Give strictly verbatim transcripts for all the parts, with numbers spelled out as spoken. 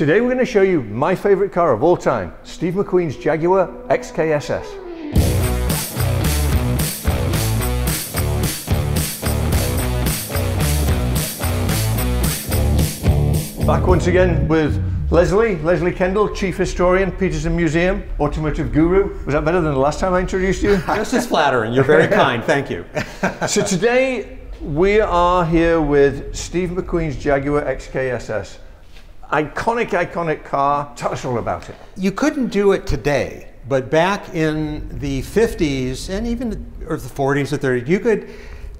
Today we're going to show you my favorite car of all time, Steve McQueen's Jaguar X K S S. Back once again with Leslie, Leslie Kendall, Chief Historian, Petersen Museum, Automotive Guru. Was that better than the last time I introduced you? Just as flattering. You're very kind. Thank you. So today we are here with Steve McQueen's Jaguar X K S S. Iconic, iconic car. Tell us all about it. You couldn't do it today, but back in the fifties and even or the forties or thirties, you could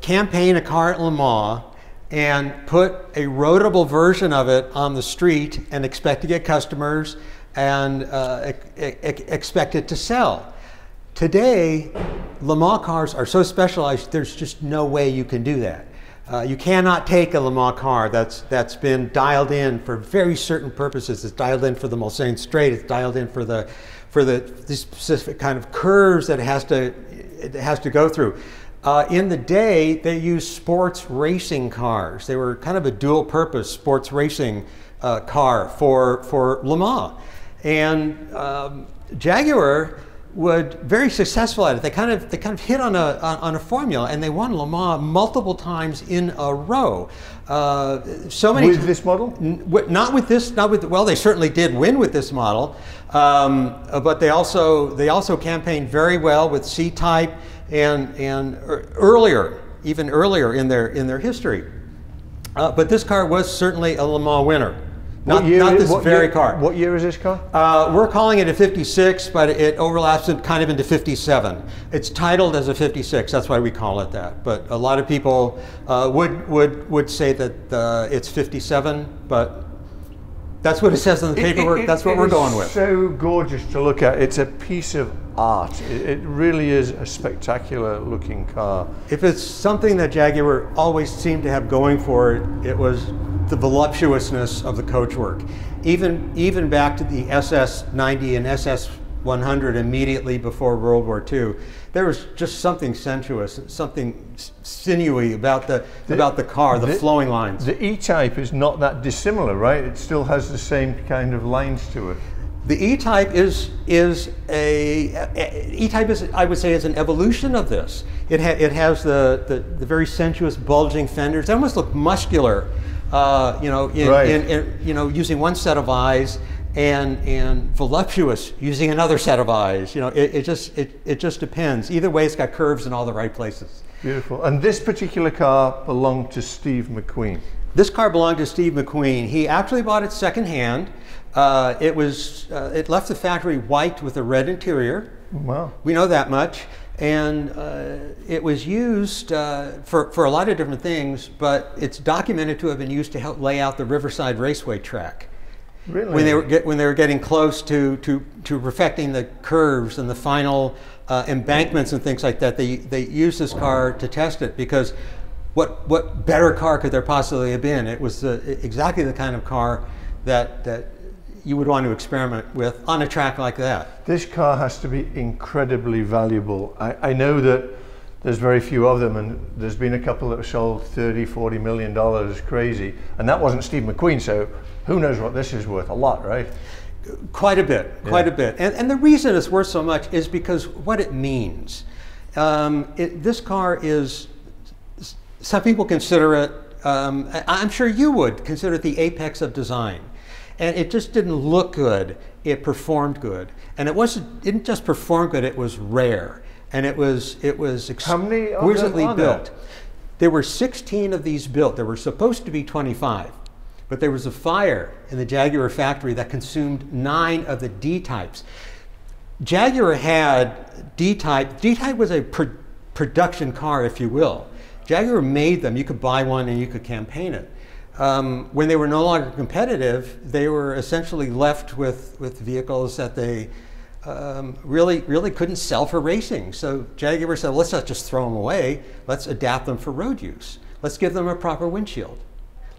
campaign a car at Le Mans and put a roadable version of it on the street and expect to get customers and uh, e e expect it to sell. Today, Le Mans cars are so specialized, there's just no way you can do that. Uh, you cannot take a Le Mans car that's, that's been dialed in for very certain purposes. It's dialed in for the Mulsanne straight, it's dialed in for the, for the, the specific kind of curves that it has to, it has to go through. Uh, in the day, they used sports racing cars. They were kind of a dual-purpose sports racing uh, car for, for Le Mans. And um, Jaguar was very successful at it. They kind of, they kind of hit on a, on a formula, and they won Le Mans multiple times in a row. Uh, so many with this model? Not with this, not with, well, they certainly did win with this model, um, but they also, they also campaigned very well with C-type, and and earlier, even earlier in their in their history. Uh, but this car was certainly a Le Mans winner. Not, year, not this very year, car. What year is this car? Uh, we're calling it a fifty-six, but it overlaps it kind of into fifty-seven. It's titled as a fifty-six, that's why we call it that. But a lot of people uh, would, would, would say that uh, it's fifty-seven, but that's what it says on the paperwork, it, it, that's what it we're is going with. So gorgeous to look at, it's a piece of art. It, it really is a spectacular looking car. If it's something that Jaguar always seemed to have going for it, it was the voluptuousness of the coachwork. Even, even back to the S S ninety and S S one hundred immediately before World War Two, there was just something sensuous, something sinewy about the, the about the car, the, the flowing lines. The E-type is not that dissimilar, right? It still has the same kind of lines to it. The E-type is is a E-type is I would say is an evolution of this. It ha it has the, the the very sensuous bulging fenders. They almost look muscular, uh, you know, in, right. in, in you know using one set of eyes. And, and voluptuous using another set of eyes. You know, it, it just it, it just depends. Either way, it's got curves in all the right places. Beautiful. And this particular car belonged to Steve McQueen. This car belonged to Steve McQueen. He actually bought it secondhand. Uh, it was uh, it left the factory white with a red interior. Wow. We know that much. And uh, it was used uh, for, for a lot of different things, but it's documented to have been used to help lay out the Riverside Raceway track. Really? When they were get, when they were getting close to to to perfecting the curves and the final uh, embankments and things like that, they they used this car to test it because what what better car could there possibly have been? It was the, exactly the kind of car that that you would want to experiment with on a track like that. This car has to be incredibly valuable. I, I know that there's very few of them, and there's been a couple that were sold thirty, forty million dollars, crazy, and that wasn't Steve McQueen, so who knows what this is worth? A lot, right? Quite a bit, yeah. Quite a bit. And, and the reason it's worth so much is because what it means. Um, it, this car is, some people consider it, um, I'm sure you would consider it the apex of design. And it just didn't look good, it performed good. And it wasn't, didn't just perform good, it was rare. And it was it was exquisitely built. It? There were sixteen of these built. There were supposed to be twenty-five, but there was a fire in the Jaguar factory that consumed nine of the D-types. Jaguar had D-type. D-type was a pr production car, if you will. Jaguar made them. You could buy one and you could campaign it. Um, when they were no longer competitive, they were essentially left with, with vehicles that they Um, really, really couldn't sell for racing. So Jaguar said, let's not just throw them away. Let's adapt them for road use. Let's give them a proper windshield.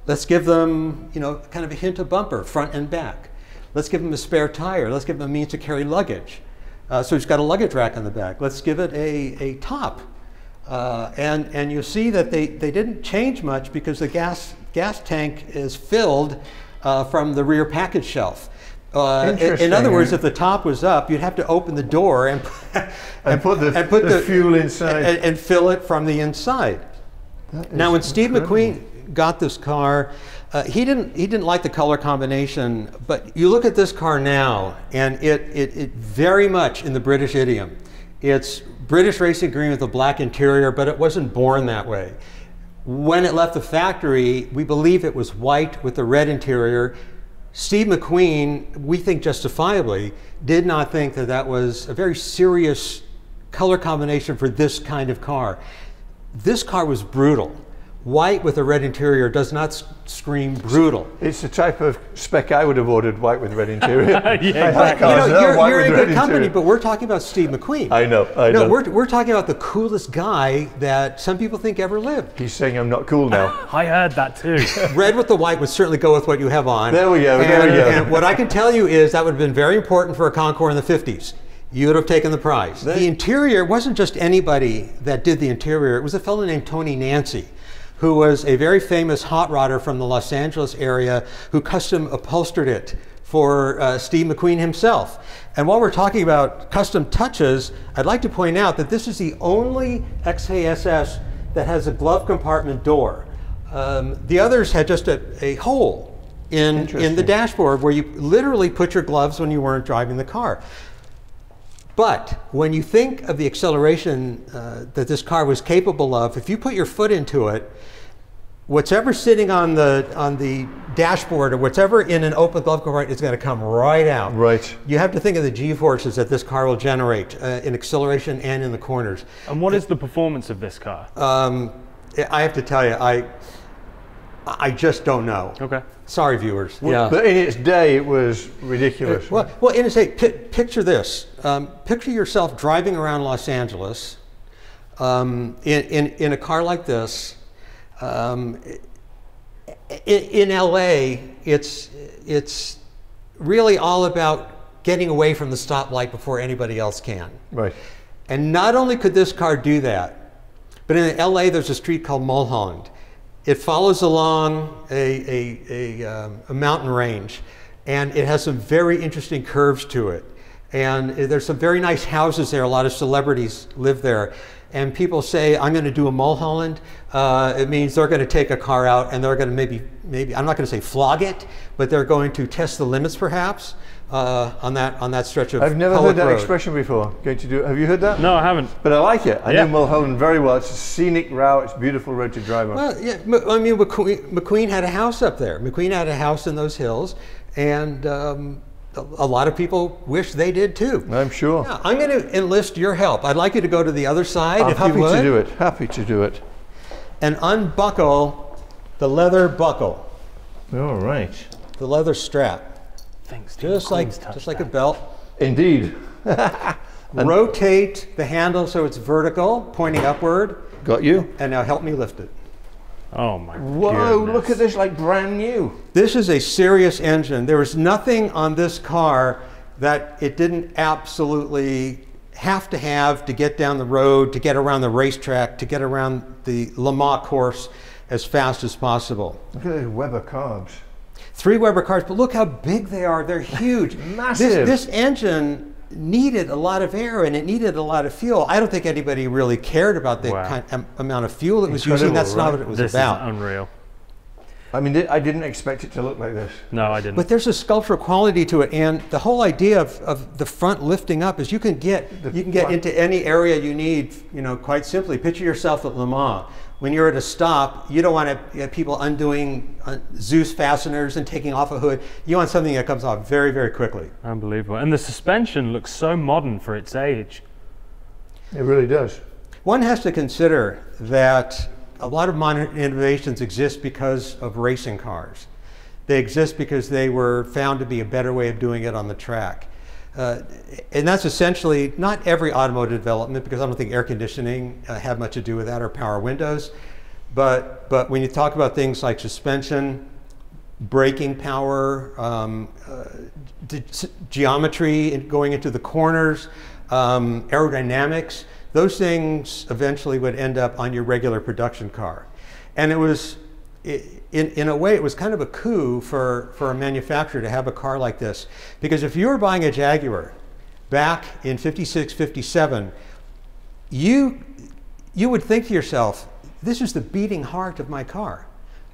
Let's give them, you know, kind of a hint of bumper, front and back. Let's give them a spare tire. Let's give them a means to carry luggage. Uh, so it's got a luggage rack on the back. Let's give it a, a top. Uh, and, and you see that they, they didn't change much because the gas, gas tank is filled uh, from the rear package shelf. Uh, in, in other words, if the top was up, you'd have to open the door and and, and put the, and put the, the fuel inside and, and fill it from the inside. Now, when Steve McQueen got this car, uh, he didn't he didn't like the color combination. But you look at this car now, and it it, it very much in the British idiom. It's British racing green with a black interior, but it wasn't born that way. When it left the factory, we believe it was white with a red interior. Steve McQueen, we think justifiably, did not think that that was a very serious color combination for this kind of car. This car was brutal. White with a red interior does not scream brutal. It's the type of spec I would have ordered, white with red interior. Yeah, exactly. You know, you're, you're in good company, interior. But we're talking about Steve McQueen. I know, I no, know. We're, we're talking about the coolest guy that some people think ever lived. He's saying I'm not cool now. I heard that too. Red with the white would certainly go with what you have on. There we go, and, there we go. And what I can tell you is that would have been very important for a Concours in the fifties. You would have taken the prize. That, the interior wasn't just anybody that did the interior. It was a fellow named Tony Nancy, who was a very famous hot rodder from the Los Angeles area, who custom upholstered it for uh, Steve McQueen himself. And while we're talking about custom touches, I'd like to point out that this is the only X K S S that has a glove compartment door. Um, the others had just a, a hole in, in the dashboard where you literally put your gloves when you weren't driving the car. But when you think of the acceleration uh, that this car was capable of, if you put your foot into it, whatever's sitting on the on the dashboard or whatever in an open glove compartment is going to come right out. Right. You have to think of the G-forces that this car will generate uh, in acceleration and in the corners. And what it, is the performance of this car? Um, I have to tell you, I I just don't know. Okay. Sorry, viewers. Well, yeah. But in its day, it was ridiculous. It, well, well, in its day, pi picture this. Um, picture yourself driving around Los Angeles um, in, in, in a car like this. Um, in, in L A, it's, it's really all about getting away from the stoplight before anybody else can. Right. And not only could this car do that, but in L A, there's a street called Mulholland. It follows along a, a, a, um, a mountain range, and it has some very interesting curves to it. And there's some very nice houses there. A lot of celebrities live there. And people say, I'm going to do a Mulholland. Uh, it means they're going to take a car out and they're going to maybe, maybe I'm not going to say flog it, but they're going to test the limits perhaps uh, on that on that stretch of I've never heard that road. Expression before. Going to do, have you heard that? No, I haven't. But I like it. I yeah. know Mulholland very well. It's a scenic route. It's a beautiful road to drive on. Well, yeah, I mean, McQueen, McQueen had a house up there. McQueen had a house in those hills. And Um, a lot of people wish they did too. I'm sure. Yeah, I'm going to enlist your help. I'd like you to go to the other side, I'm if you would. Happy to do it. Happy to do it. And unbuckle the leather buckle. All right. The leather strap. Thanks. Just like just like a belt. Indeed. Rotate the handle so it's vertical, pointing upward. Got you. And now help me lift it. Oh my god. Whoa, goodness. Look at this, like brand new. This is a serious engine. There was nothing on this car that it didn't absolutely have to have to get down the road, to get around the racetrack, to get around the Le Mans course as fast as possible. Look at those Weber carbs. Three Weber carbs, but look how big they are. They're huge. Massive. This, this engine needed a lot of air and it needed a lot of fuel. I don't think anybody really cared about the wow. kind, um, amount of fuel it was Incredible, using. That's right? not what it was this about. This is unreal. I mean, I didn't expect it to look like this. No, I didn't. But there's a sculptural quality to it, and the whole idea of, of the front lifting up is you can get the, you can get what? into any area you need. You know, quite simply, picture yourself at Le Mans. When you're at a stop, you don't want to get people undoing uh, Zeus fasteners and taking off a hood. You want something that comes off very, very quickly. Unbelievable. And the suspension looks so modern for its age. It really does. One has to consider that a lot of modern innovations exist because of racing cars. They exist because they were found to be a better way of doing it on the track. Uh, and that's essentially not every automotive development, because I don't think air conditioning uh, had much to do with that, or power windows. But, but when you talk about things like suspension, braking power, um, uh, geometry and going into the corners, um, aerodynamics, those things eventually would end up on your regular production car. And it was it, in, in a way, it was kind of a coup for, for a manufacturer to have a car like this. Because if you were buying a Jaguar back in fifty-six, fifty-seven, you, you would think to yourself, this is the beating heart of my car.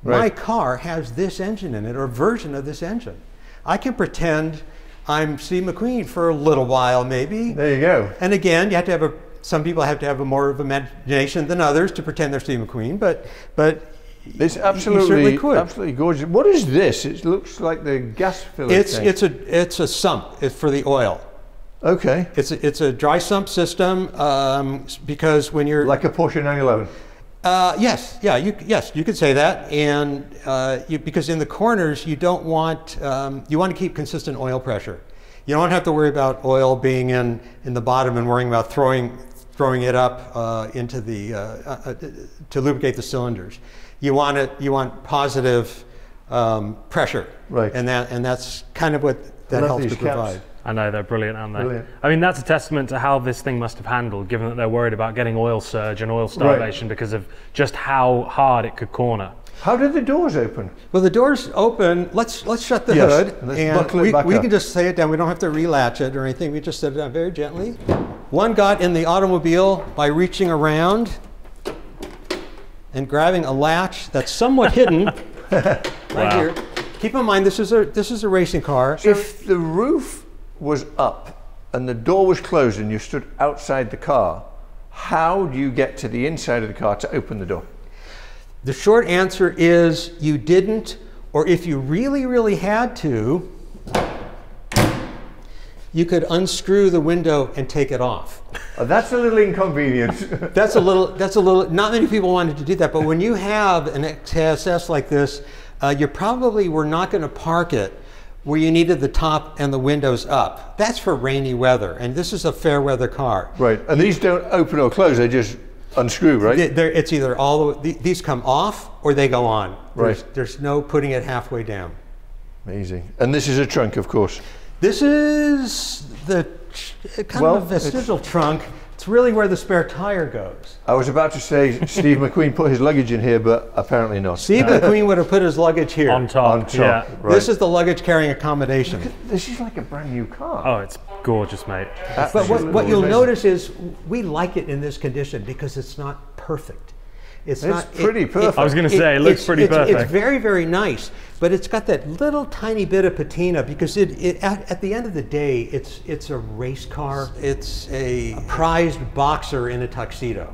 Right. My car has this engine in it, or a version of this engine. I can pretend I'm Steve McQueen for a little while, maybe. There you go. And again, you have to have a, some people have to have a more of imagination than others to pretend they're Steve McQueen, but, but it's absolutely, you certainly could. Absolutely gorgeous. What is this? It looks like the gas filler it's, thing. It's a, it's a sump, it's for the oil. Okay. It's a, it's a dry sump system, um, because when you're... Like a Porsche nine eleven. Uh, yes, yeah, you, yes, you could say that, and uh, you, because in the corners you don't want, um, you want to keep consistent oil pressure. You don't have to worry about oil being in, in the bottom and worrying about throwing, throwing it up uh, into the, uh, uh, to lubricate the cylinders. You want it, you want positive um, pressure, right. and, that, and that's kind of what that helps to provide. I know, they're brilliant, aren't they? Brilliant. I mean, that's a testament to how this thing must have handled, given that they're worried about getting oil surge and oil starvation right. because of just how hard it could corner. How did the doors open? Well, the doors open, let's let's shut the yes. hood, let's and buckle we, it back we up. Can just set it down. We don't have to relatch it or anything. We just set it down very gently. One got in the automobile by reaching around and grabbing a latch that's somewhat hidden right wow. here. Keep in mind, this is a, this is a racing car. So if the roof was up and the door was closed and you stood outside the car, how do you get to the inside of the car to open the door? The short answer is you didn't, or if you really, really had to, you could unscrew the window and take it off. Oh, that's a little inconvenient. That's a little, that's a little, not many people wanted to do that, but when you have an X K S S like this, uh, you probably were not going to park it where you needed the top and the windows up. That's for rainy weather, and this is a fair weather car. Right, and these don't open or close, they just unscrew, right? They, they're, it's either all the, these come off or they go on. Right. There's, there's no putting it halfway down. Amazing. And this is a trunk, of course. This is the kind well, of a vestigial trunk. It's really where the spare tire goes. I was about to say Steve McQueen put his luggage in here, but apparently not. Steve no. McQueen would have put his luggage here. On top. On top. Yeah. Right. This is the luggage carrying accommodation. At, this is like a brand new car. Oh, it's gorgeous, mate. That's but what, what you'll amazing. Notice is we like it in this condition because it's not perfect. It's, it's not, pretty it, perfect. It, I was going to say, it, it looks it's, pretty it's, perfect. It's very, very nice, but it's got that little tiny bit of patina because it, it at, at the end of the day, it's, it's a race car. It's a prized boxer in a tuxedo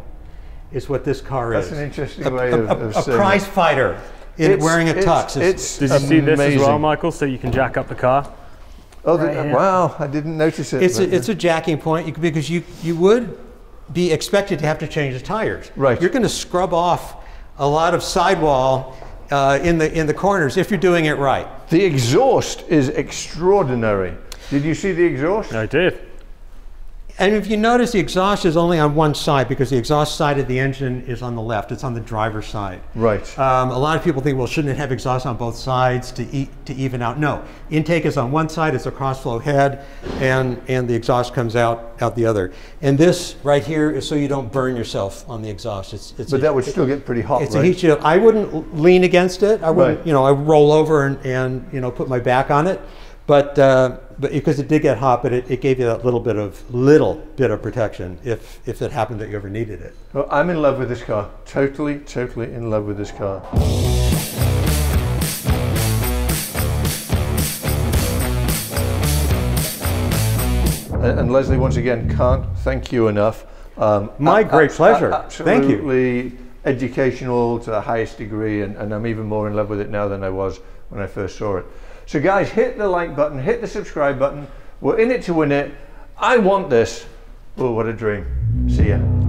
is what this car is. That's an interesting a, way a, of, of a, saying A prize fighter in wearing a tux. It's, it's Did you amazing. See this as well, Michael, so you can jack up the car? Oh, right the, wow, I didn't notice it. It's, a, it's a jacking point you, because you, you would be expected to have to change the tires. Right. You're going to scrub off a lot of sidewall uh, in the in the corners if you're doing it right. The exhaust is extraordinary. Did you see the exhaust? I did. And if you notice, the exhaust is only on one side because the exhaust side of the engine is on the left. It's on the driver's side. Right. Um, a lot of people think, well, shouldn't it have exhaust on both sides to e to even out? No. Intake is on one side. It's a crossflow head, and and the exhaust comes out out the other. And this right here is so you don't burn yourself on the exhaust. It's, it's but that would it, still get pretty hot. It's right? a heat shield. I wouldn't lean against it. I wouldn't. Right. You know, I roll over and and you know put my back on it. But, uh, but because it did get hot, but it, it gave you that little bit of little bit of protection if, if it happened that you ever needed it. Well, I'm in love with this car. Totally, totally in love with this car. And, and Leslie, once again, can't thank you enough. Um, My great pleasure. Absolutely thank you. Educational to the highest degree, and, and I'm even more in love with it now than I was when I first saw it. So guys, hit the like button, hit the subscribe button. We're in it to win it. I want this. Oh, what a dream. See ya.